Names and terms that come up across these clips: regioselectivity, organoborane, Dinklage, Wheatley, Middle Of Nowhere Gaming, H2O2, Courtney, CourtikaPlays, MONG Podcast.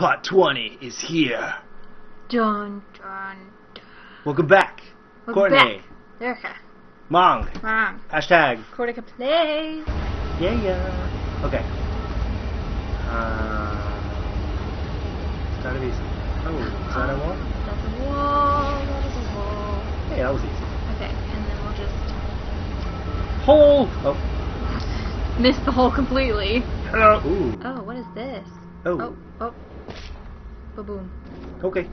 Part 20 is here. Dun, dun, dun. Welcome back. Welcome Courtney. Back. Mong. Hashtag. Courtika Plays. Yeah. Okay. It's gotta be easy. Oh, is that a wall? That's a wall. That is a wall. Hey, that was easy. Okay, and then we'll just... Hole! Oh. Missed the hole completely. Hello. Ooh. Oh, what is this? Oh. Oh. Ba-boom. Okay.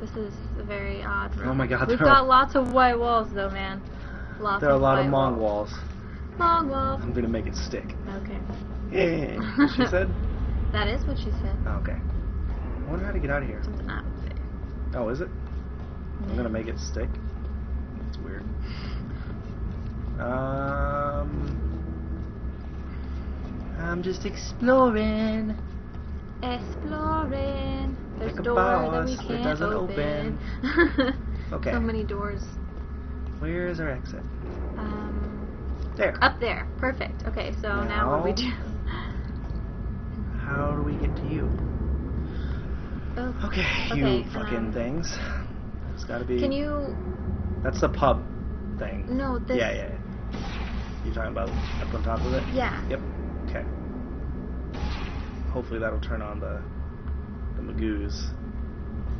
This is a very odd room. Oh my god. We've got lots of white walls though, man. Lots there are a lot of Mong walls. Mong walls. I'm gonna make it stick. Okay. Yeah. She said? That is what she said. Okay. I wonder how to get out of here. Something out of there. Oh, is it? Yeah. I'm gonna make it stick. That's weird. I'm just exploring. There's a door that we can't open. Okay. So many doors. Where is our exit? There. Up there. Perfect. Okay, so now what do we do? How do we get to you? Oh. Okay, you fucking things. That's gotta be... Can you... That's the pub thing. No, this... Yeah. You talking about up on top of it? Yeah. Yep. Okay. Hopefully that'll turn on the Magoos.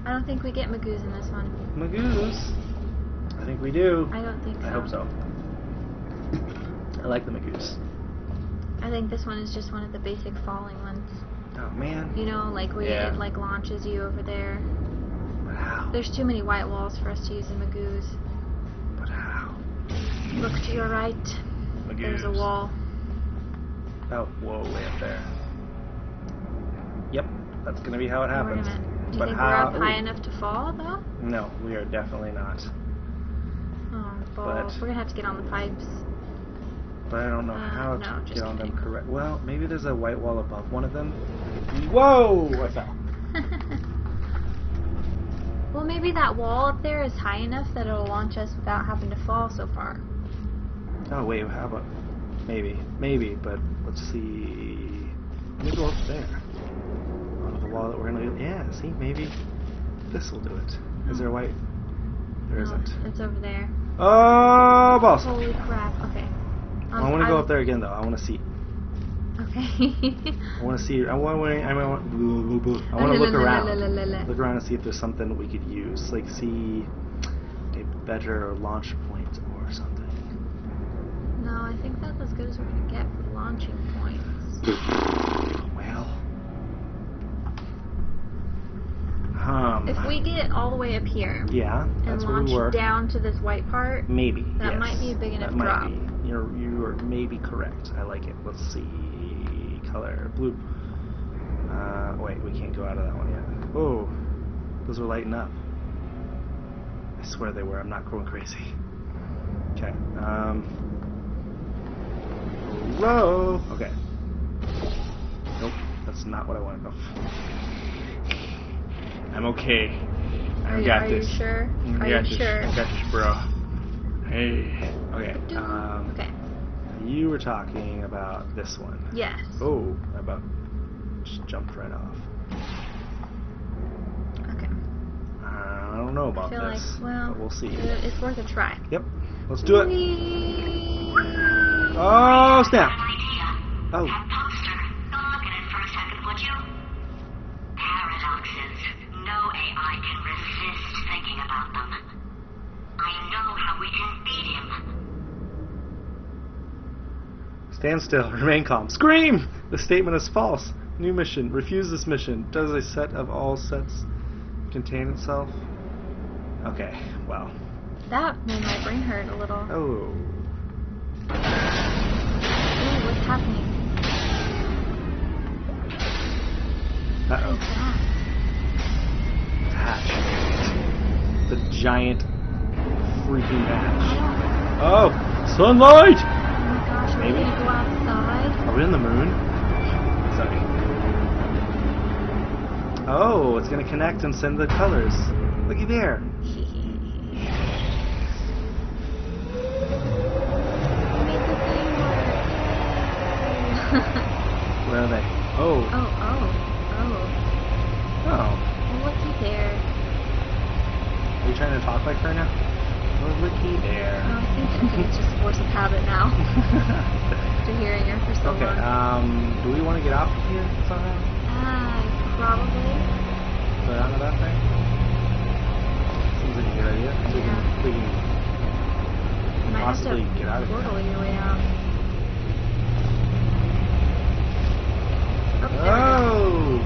I don't think we get Magoos in this one. Magoos? I think we do. I don't think so. I hope so. I like the Magoos. I think this one is just one of the basic falling ones. Oh, man. You know, like where it like launches you over there. But how? There's too many white walls for us to use in Magoos. But how? Look to your right. Magoos. There's a wall. Oh, whoa, way up there. Yep, that's gonna be how it happens. Do you think we're up high enough to fall, though? No, we are definitely not. Oh, but we're gonna have to get on the pipes. But I don't know how to get on them correct. Well, maybe there's a white wall above one of them. Whoa! I fell. Well, maybe that wall up there is high enough that it'll launch us without having to fall so far. Oh, wait, how about... Maybe, but let's see. Maybe go up there. On the wall that we're gonna. Yeah, see, maybe this will do it. Is there a white? There isn't. It's over there. Oh, boss! Holy crap! Okay. I want to go up there again, though. I want to see. Okay. I want to see. I want to look around. Look around and see if there's something that we could use, like see a better launch point or something. No, I think that's as good as we're gonna get for launching points. Well. If we get all the way up here. Yeah, that's where we were. And launch down to this white part. Maybe. That might be a big enough drop. You are maybe correct. I like it. Let's see. Color blue. Wait, we can't go out of that one yet. Oh, those were lighting up. I swear they were. I'm not going crazy. Okay. Whoa! Okay. Nope, that's not what I want to go for. I'm okay. I got this. Are you sure? Are you sure? I got this, bro. Hey. Okay. You were talking about this one. Yes. Oh, I about just jumped right off. Okay. I don't know about this. But we'll see. It's worth a try. Yep. Let's do it. Oh, snap! Oh. That poster. Don't look at it for a second, would you? Paradoxes. No AI can resist thinking about them. I know how we can beat him. Stand still. Remain calm. Scream! The statement is false. New mission. Refuse this mission. Does a set of all sets contain itself? Okay, well. That made my brain hurt a little. Oh. What's happening? Uh-oh. Hatch. The giant freaking hatch. Oh! Sunlight! Oh my gosh, are we gonna go outside? Are we in the moon? Sorry. Oh, it's gonna connect and send the colors. Looky there. Where are they? Oh. Oh. Oh. Well, looky there. Are you trying to talk like her now? Well, looky there. No, I think it's just a voice of habit now. After hearing her for so long. Okay, do we want to get off of here somehow? Probably. Go down to that thing? Seems like a good idea. Yeah. We can possibly get out of here. Your way out. Okay, oh!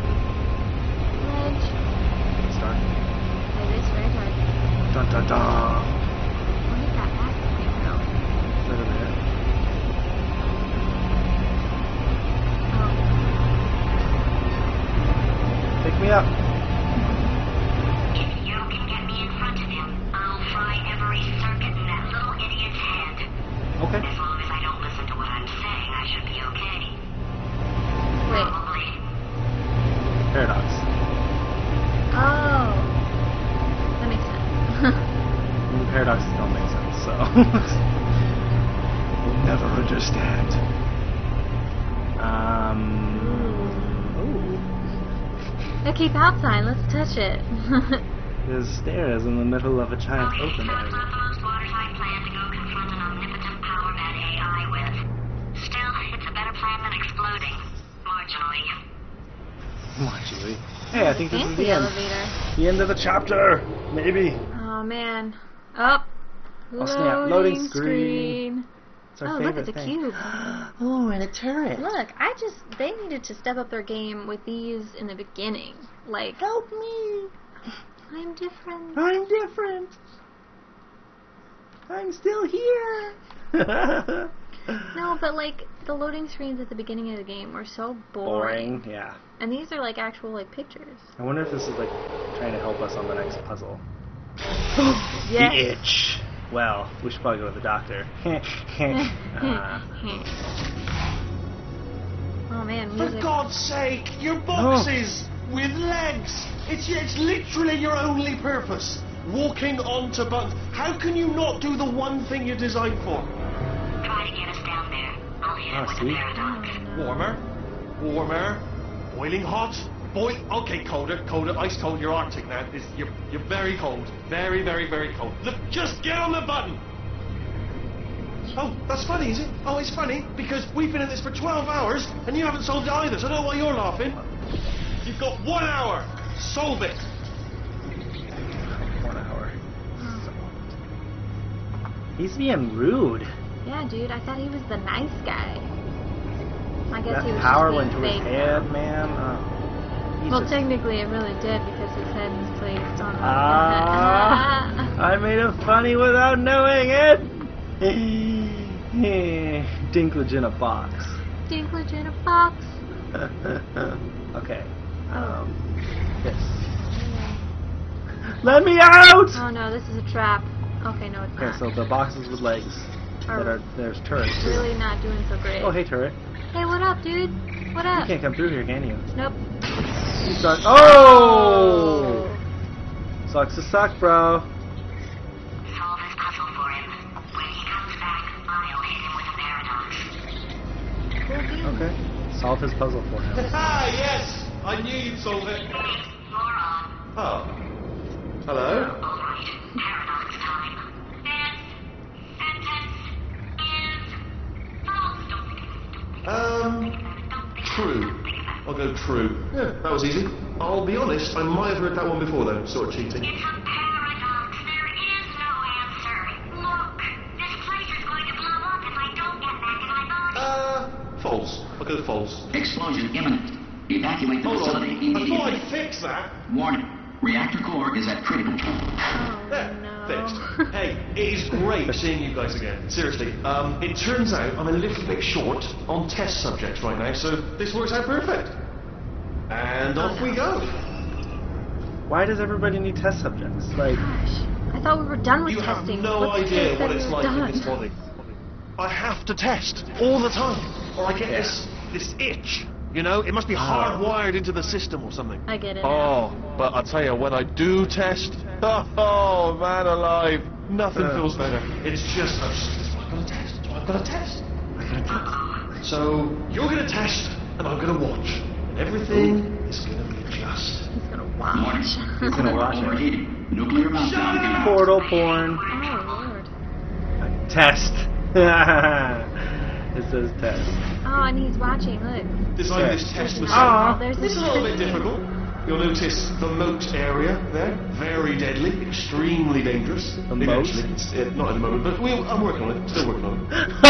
Dun dun dun! What is that acting now? Is that over there? Oh. Pick me up! If you can get me in front of him, I'll fry every circuit in that little idiot's head. Okay. As long as I don't listen to what I'm saying, I should be okay. Wait. Probably. Paradox. Oh. Paradoxes don't make sense, so you'll never understand. Ooh. Keep outside, let's touch it. There's stairs in the middle of a giant open area. So close waters I plan to go confront an omnipotent power that AI with. Still, it's a better plan than exploding. Marginally. Marginally. Hey, I think this is the end. The end of the chapter, maybe. Oh man. Up. Oh, snap. Loading screen. It's our favorite thing. Oh, look at the cube. Oh, and a turret. Look, they needed to step up their game with these in the beginning. Like, help me. I'm different. I'm different. I'm still here. No, but like, the loading screens at the beginning of the game were so boring. Boring, yeah. And these are like actual like pictures. I wonder if this is like trying to help us on the next puzzle. Yes. The itch. Well, we should probably go to the doctor. Oh man, music. For God's sake, your boxes with legs. It's literally your only purpose. Walking onto bugs. How can you not do the one thing you're designed for? Try to get us down there. I'll hit it with a paradox. Warmer. Boiling hot. Boy, okay, colder, ice cold, you're Arctic now. You're very cold. Very, very, very cold. Look, just get on the button! Oh, that's funny, is it? Oh, it's funny, because we've been in this for 12 hours, and you haven't solved it either, so I don't know why you're laughing. You've got 1 hour! Solve it! 1 hour. He's being rude. Yeah, dude, I thought he was the nice guy. I guess that he was power went to his head, man. Well, technically it really did, because his head was placed on the I made him funny without knowing it! Dinklage in a box. Dinklage in a box. Okay. This. Anyway. Let me out! Oh no, this is a trap. Okay, no it's not. Okay, so the boxes with legs there's turrets. Really not doing so great. Oh, hey turret. Hey, what up, dude? What up? You can't come through here, can you? Nope. You suck. Oh! Sucks to suck, bro. Solve this puzzle for him. When he comes back, I'll hit him with a paradox. Okay. Solve his puzzle for him. Ah, yes! I knew you'd solve it. Oh. Hello? Alright, paradox time. This sentence is false. True. I'll go true. Yeah, that was easy. I'll be honest, I might have read that one before though. Sort of cheating. It's a paradox. There is no answer. Look, this place is going to blow up if I don't get back in my body. False. I'll go false. Explosion imminent. Evacuate the facility immediately. Hold on. Before I fix that. Warning. Reactor core is at critical. Oh, there. No. Fixed. Hey, it is great seeing you guys again. Seriously, it turns out I'm a little bit short on test subjects right now, so this works out perfect. And off we go. Why does everybody need test subjects? Like, gosh, I thought we were done with testing. You have no idea what it's like in this body. I have to test all the time, or I get this itch. You know, it must be hardwired into the system or something. I get it. Oh, but I tell you, when I do test. Oh, man alive. Nothing feels better. It's just, I've got to test. I've got to test. So, you're going to test, and I'm going to watch. Everything is gonna be just. It's gonna wash. It's gonna wash. Nuclear mountain. Portal porn. Oh Lord. Test. It says test. Oh, and he's watching. Look. Design this test with this is a little bit difficult. You'll notice the moat area there, very deadly, extremely dangerous. The moat? Not at the moment, but I'm working on it, still working on it. I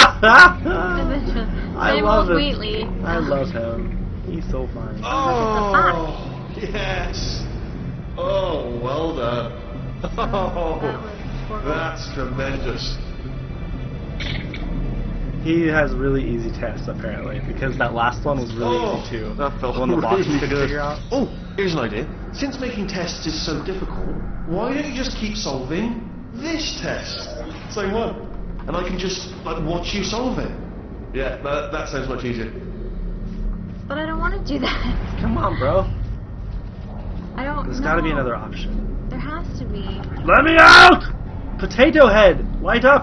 love him. Wheatley. I love him. He's so funny. Oh, yes. Oh, well done. Oh, that's tremendous. He has really easy tests, apparently, because that last one was really easy, too. That felt one of the boxes to figure out. Oh, here's an idea. Since making tests is so difficult, why don't you just keep solving this test? Same one. And I can just, like, watch you solve it. Yeah, that sounds much easier. But I don't want to do that. Come on, bro. I don't know. There's got to be another option. There has to be. Let me out! Potato head! Light up!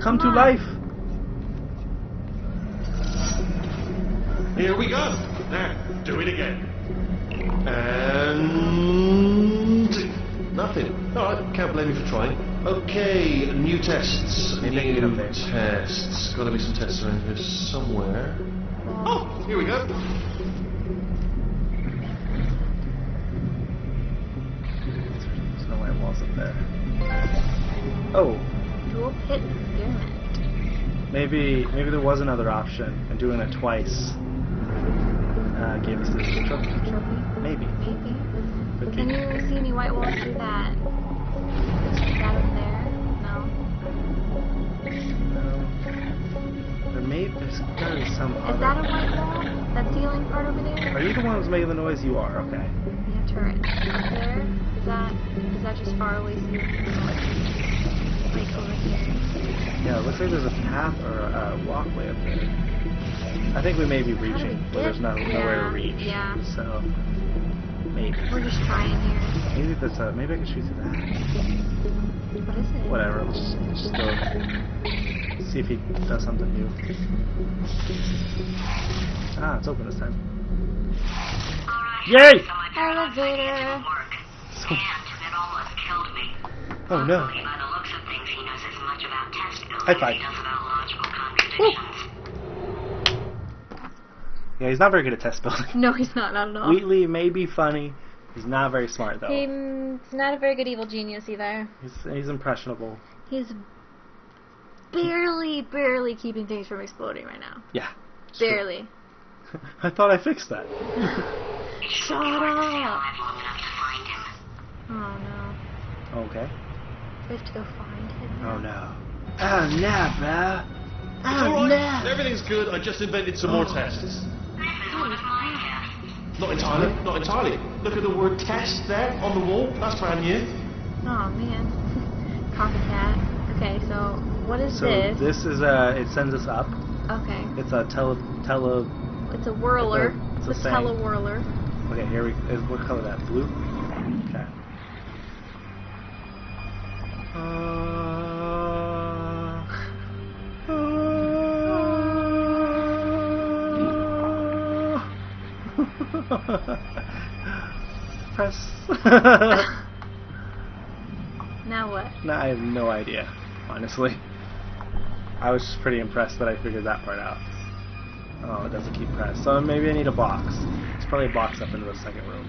Come to life! Here we go. Now, do it again. And nothing. No, I can't blame you for trying. Okay, new tests. New tests. Gotta be some tests around here somewhere. Oh, here we go. There's no way I wasn't there. Oh. Dual pit experiment. Maybe there was another option, and doing it twice gave us this trophy. Maybe. But then you don't see any white walls through that. Is that up there? No. There may be some. Is that a white wall? That ceiling part over there? Are you the one who's making the noise? You are. Okay. Yeah, turret. Up there. Is that just far away? Like over here. Yeah. It looks like there's a path or a walkway up there. I think we may be reaching, but there's nowhere to reach. Yeah. So maybe we're just trying here. Maybe that's maybe I can shoot through that. What is it? Whatever. Let's just go see if he does something new. Ah, it's open this time. Yay! Elevator. Oh no. High five. Yeah, he's not very good at test building. No, he's not at all. Wheatley may be funny. He's not very smart, though. He's not a very good evil genius, either. He's impressionable. He's barely keeping things from exploding right now. Yeah. Barely. I thought I fixed that. Shut up! Oh, no. Okay. We have to go find him. Oh, no. Oh, no, bro. Oh, no. Everything's good. I just invented some more tests. Not entirely. Look at the word test there on the wall. That's brand new. Oh man, copycat. Okay, so what is this? This is it sends us up. Okay. It's a tele. It's a whirler. It's a telewhirler. Okay, here we. What color is that? Blue. Okay. Press. Now what? Now I have no idea, honestly. I was just pretty impressed that I figured that part out. Oh, it doesn't keep pressed. So maybe I need a box. It's probably a box up into the second room.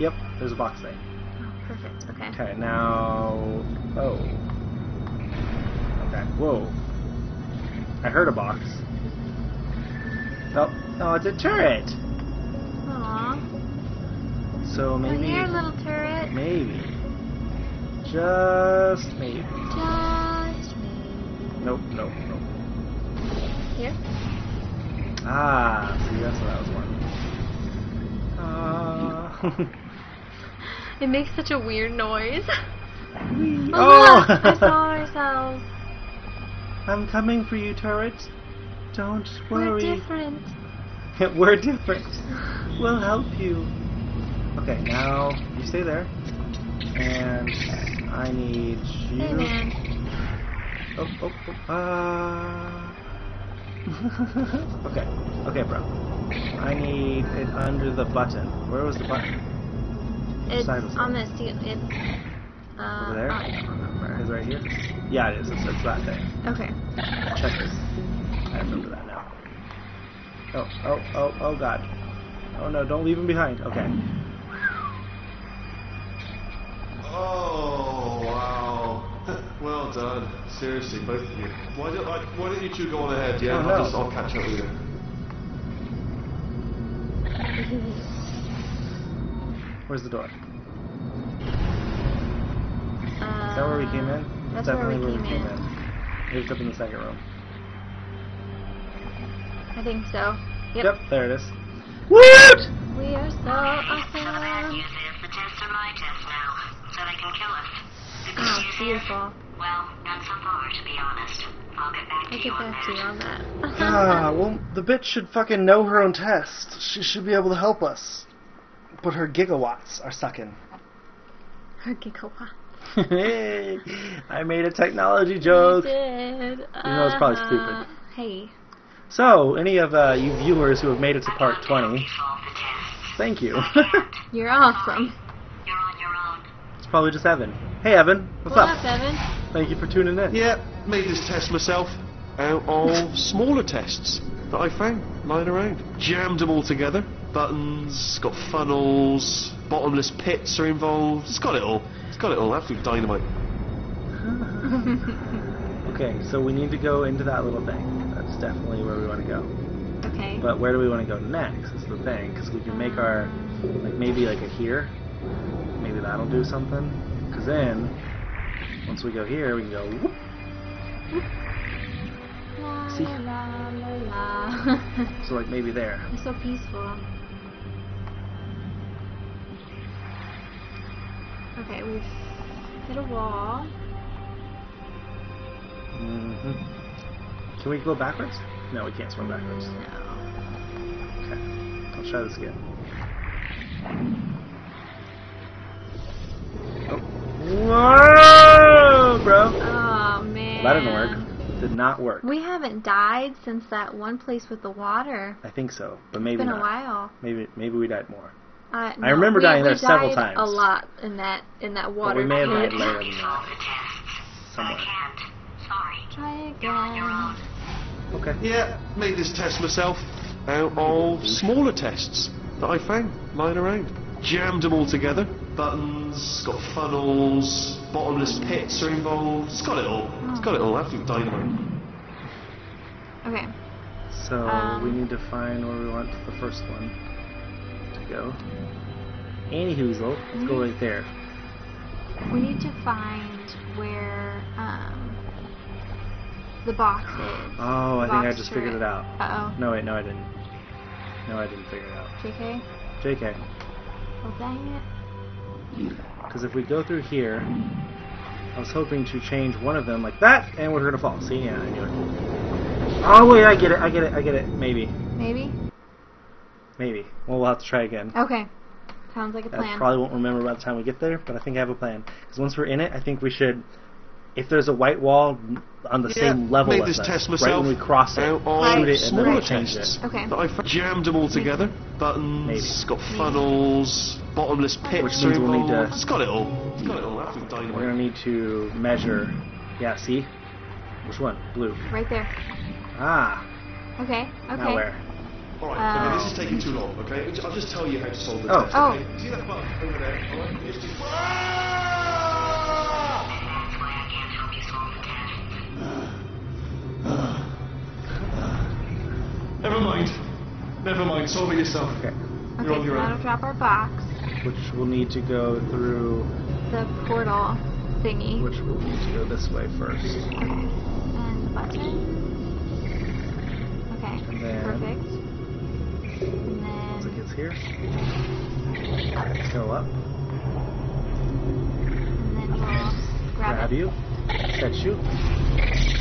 Yep, there's a box there. Oh, perfect. Okay. Okay, now. Oh. Okay. Whoa. I heard a box. Oh, it's a turret. Aww. So maybe. Here, little turret. Maybe. Just maybe. Just maybe. Nope. Here. Ah, see, that's what I was wondering. It makes such a weird noise. Oh! Look, I saw ourselves. I'm coming for you, turret. Don't worry. We're different. We're different. We'll help you. Okay, now you stay there. And I need you. Hey, man. Oh. Okay. Okay, bro. I need it under the button. Where was the button? It's on the seal. It's over there? I don't remember. Is it right here? Yeah, it is. It's that thing. Okay. Check this. I remember that now. Oh, oh, oh, oh, God. Oh, no, don't leave him behind. Okay. Oh, wow. Well done. Seriously, both of you. Why don't you two go on ahead? Yeah, I'll catch up with you. Where's the door? Is that where we came in? That's definitely where we came in. It was up in the second room. I think so. Yep. Yep, there it is. What? We are so awesome. Some of that music is the test of my test now, so they can kill us. Oh, beautiful. Well, not so far, to be honest. I'll get back to you on that. Well, the bitch should fucking know her own test. She should be able to help us. But her gigawatts are sucking. Her gigawatts. Hey, I made a technology joke. You did. You know, it's probably stupid. Hey. So, any of you viewers who have made it to part 20, thank you. You're awesome. You're on your own. It's probably just Evan. Hey, Evan. What's up? Evan? Thank you for tuning in. Yeah, made this test myself out of smaller tests that I found lying around. Jammed them all together. Buttons, got funnels, bottomless pits are involved. It's got it all. It's got it all. Absolute dynamite. Okay, so we need to go into that little thing. That's definitely where we want to go. Okay. But where do we want to go next is the thing, because we can make our, like, maybe like a here. Maybe that'll do something. Because then, once we go here, we can go whoop, whoop. La, see? La, la, la. So like maybe there. It's so peaceful. Okay, we've hit a wall. Can we go backwards? No, we can't swim backwards. No. Okay. I'll try this again. Oh. Whoa, bro! Oh, man. Well, that didn't work. It did not work. We haven't died since that one place with the water. I think so, but maybe not. It's been a while. Maybe we died more. No, I remember dying there several times. A lot in that water. But we may have died later than that. Somewhere. Try again. Okay. Yeah, made this test myself out of smaller tests that I found lying around. Jammed them all together. Buttons, got funnels, bottomless pits are involved. It's got it all. It's got it all. Absolute dynamite. Okay. So we need to find where we want the first one to go. Anywhoozle, let's go right there. We need to find where. The box is. Oh, I think I just figured it out. Uh-oh. No, wait, no, I didn't. No, I didn't figure it out. JK? JK. Well, dang it. Because if we go through here, I was hoping to change one of them like that, and we're going to fall. See? Yeah, I knew it. Oh, wait, I get it, I get it, I get it. Maybe. Maybe? Maybe. Well, we'll have to try again. Okay. Sounds like a plan. I probably won't remember by the time we get there, but I think I have a plan. Because once we're in it, I think we should... If there's a white wall on the same level as us, right when we cross it, shoot it, and then we change it. Okay. I jammed them all together. Buttons, got funnels, bottomless pits. Which means we'll need to... It's got it all. It's got it all. We're going to need to measure... Yeah, see? Which one? Blue. Right there. Ah. Okay, okay. Now where? Alright, this is taking too long, okay? I'll just tell you how to solve this. Oh. Oh. See that button over there? Alright, just never mind. Never mind. Solve it yourself. Okay. You're on your own. Now to drop our box. Which will need to go through... The portal thingy. Which will need to go this way first. Okay. And the button. Okay. And then, perfect. And then... Looks like it's here. Let's go up. And then we'll grab you. Set you.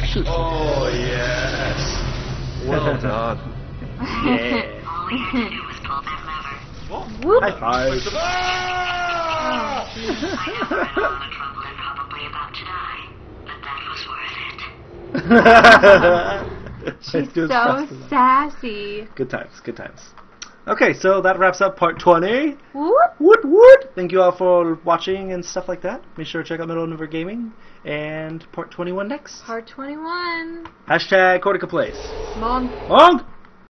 Shoot. Oh, yes. Well done. Yeah. All we had to do was pull that lever. Whoop. High five. I know I had all the trouble and probably about to die, but that was worth it. She's so sassy. Good times, good times. Okay, so that wraps up part 20. Whoop, whoop, whoop. Thank you all for watching and stuff like that. Make sure to check out Middle Of Nowhere Gaming and part 21 next. Part 21. #Courtika Plays. Mom. Mom.